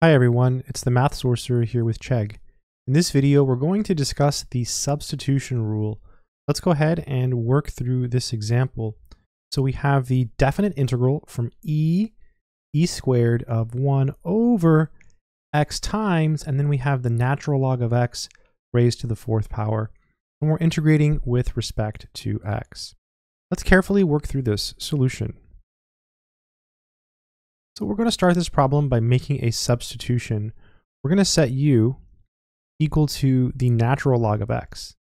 Hi everyone, it's the Math Sorcerer here with Chegg. In this video, we're going to discuss the substitution rule. Let's go ahead and work through this example. So we have the definite integral from e squared of 1 over x times, and then we have the natural log of x raised to the fourth power. And we're integrating with respect to x. Let's carefully work through this solution. So we're going to start this problem by making a substitution. We're going to set u equal to the natural log of x.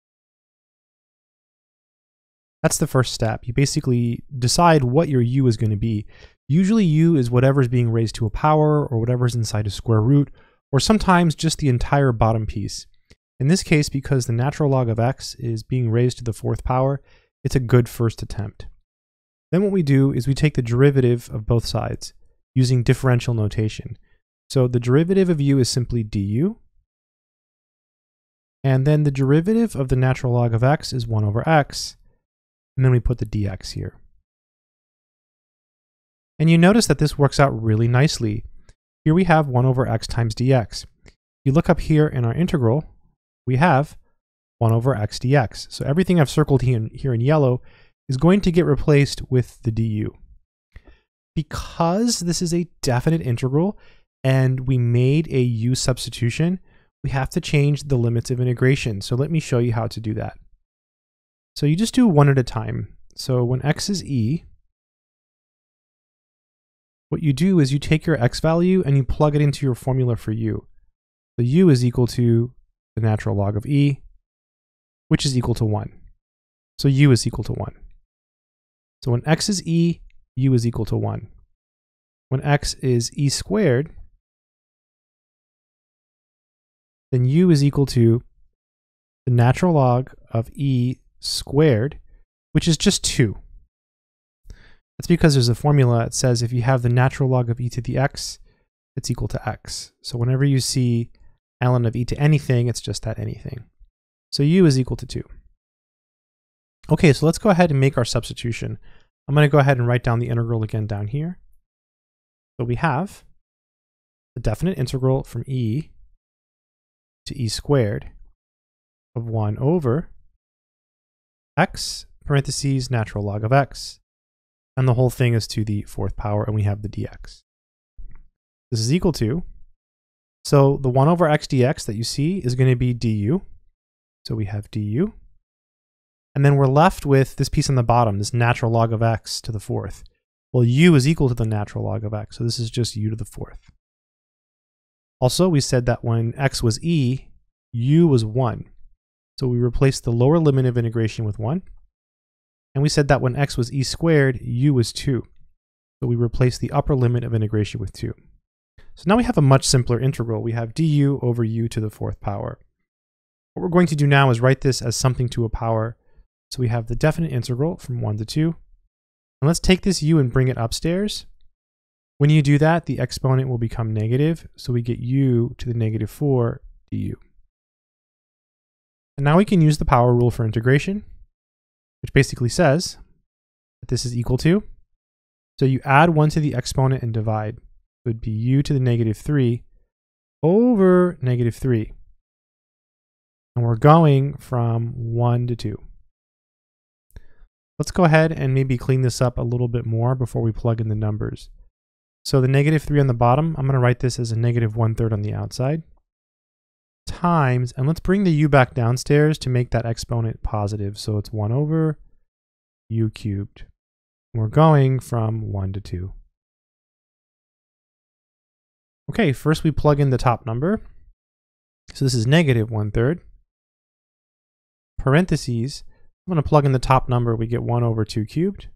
That's the first step. You basically decide what your u is going to be. Usually u is whatever is being raised to a power or whatever is inside a square root, or sometimes just the entire bottom piece. In this case, because the natural log of x is being raised to the fourth power, it's a good first attempt. Then what we do is we take the derivative of both sides, using differential notation. So the derivative of u is simply du, and then the derivative of the natural log of x is 1 over x, and then we put the dx here. And you notice that this works out really nicely. Here we have 1 over x times dx. If you look up here in our integral, we have 1 over x dx. So everything I've circled here in yellow is going to get replaced with the du. Because this is a definite integral and we made a u substitution, we have to change the limits of integration. So let me show you how to do that. So you just do one at a time. So when x is e, what you do is you take your x value and you plug it into your formula for u. So u is equal to the natural log of e, which is equal to 1. So u is equal to 1. So when x is e, u is equal to 1. When x is e squared, then u is equal to the natural log of e squared, which is just 2. That's because there's a formula that says if you have the natural log of e to the x, it's equal to x. So whenever you see ln of e to anything, it's just that anything. So u is equal to 2. Okay, so let's go ahead and make our substitution. I'm going to go ahead and write down the integral again down here. So we have the definite integral from e to e squared of 1 over x, parentheses, natural log of x, and the whole thing is to the fourth power, and we have the dx. This is equal to, so the 1 over x dx that you see is going to be du, so we have du. And then we're left with this piece on the bottom, this natural log of x to the fourth. Well, u is equal to the natural log of x, so this is just u to the fourth. Also, we said that when x was e, u was 1. So we replaced the lower limit of integration with 1. And we said that when x was e squared, u was 2. So we replaced the upper limit of integration with 2. So now we have a much simpler integral. We have du over u to the fourth power. What we're going to do now is write this as something to a power. So we have the definite integral from 1 to 2. And let's take this u and bring it upstairs. When you do that, the exponent will become negative. So we get u to the negative 4 du. And now we can use the power rule for integration, which basically says that this is equal to. So you add 1 to the exponent and divide. It would be u to the negative 3 over negative 3. And we're going from 1 to 2. Let's go ahead and maybe clean this up a little bit more before we plug in the numbers. So the negative 3 on the bottom, I'm going to write this as a negative 1/3 on the outside, times, and let's bring the u back downstairs to make that exponent positive. So it's 1 over u cubed. We're going from 1 to 2. Okay, first we plug in the top number. So this is negative 1/3, parentheses, I'm going to plug in the top number, we get 1 over 2 cubed.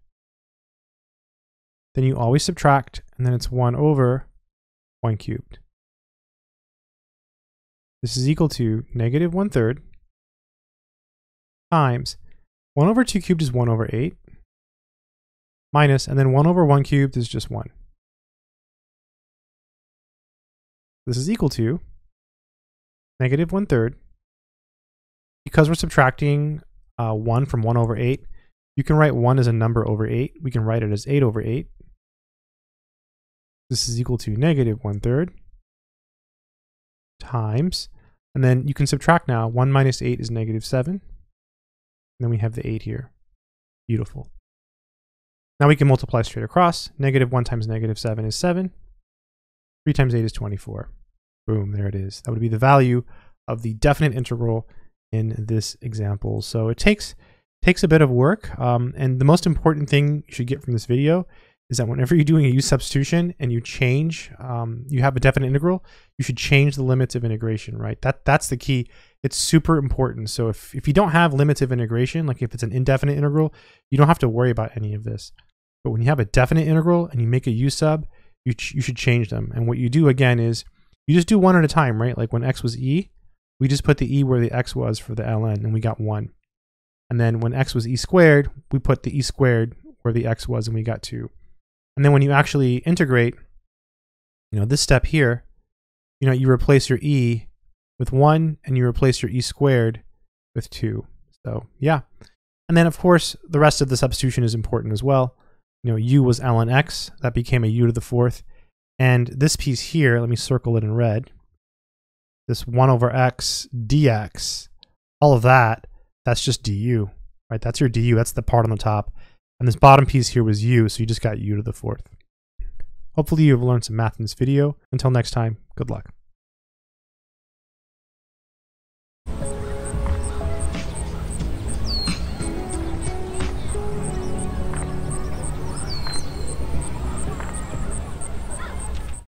Then you always subtract, and then it's 1 over 1 cubed. This is equal to negative 1/3 times 1 over 2 cubed is 1 over 8 minus, and then 1 over 1 cubed is just 1. This is equal to negative 1/3. Because we're subtracting 1 from 1 over 8. You can write 1 as a number over 8. We can write it as 8 over 8. This is equal to negative 1/3 times, and then you can subtract now. 1 minus 8 is negative 7. And then we have the 8 here. Beautiful. Now we can multiply straight across. Negative 1 times negative 7 is 7. 3 times 8 is 24. Boom, there it is. That would be the value of the definite integral in this example. So it takes a bit of work. And the most important thing you should get from this video is that whenever you're doing a u-substitution and you change, you have a definite integral, you should change the limits of integration, right? That's the key. It's super important. So if you don't have limits of integration, like if it's an indefinite integral, you don't have to worry about any of this. But when you have a definite integral and you make a u-sub, you should change them. And what you do again is you just do one at a time, right? Like when x was e, we just put the e where the x was for the ln and we got 1. And then when x was e squared, we put the e squared where the x was and we got 2. And then when you actually integrate, you know, this step here, you know, you replace your e with 1 and you replace your e squared with 2. So yeah. And then of course, the rest of the substitution is important as well. You know, u was ln x, that became a u to the 4th. And this piece here, let me circle it in red. This 1 over x dx, all of that, that's just du, right? That's your du, that's the part on the top. And this bottom piece here was u, so you just got u to the 4th. Hopefully you've learned some math in this video. Until next time, good luck.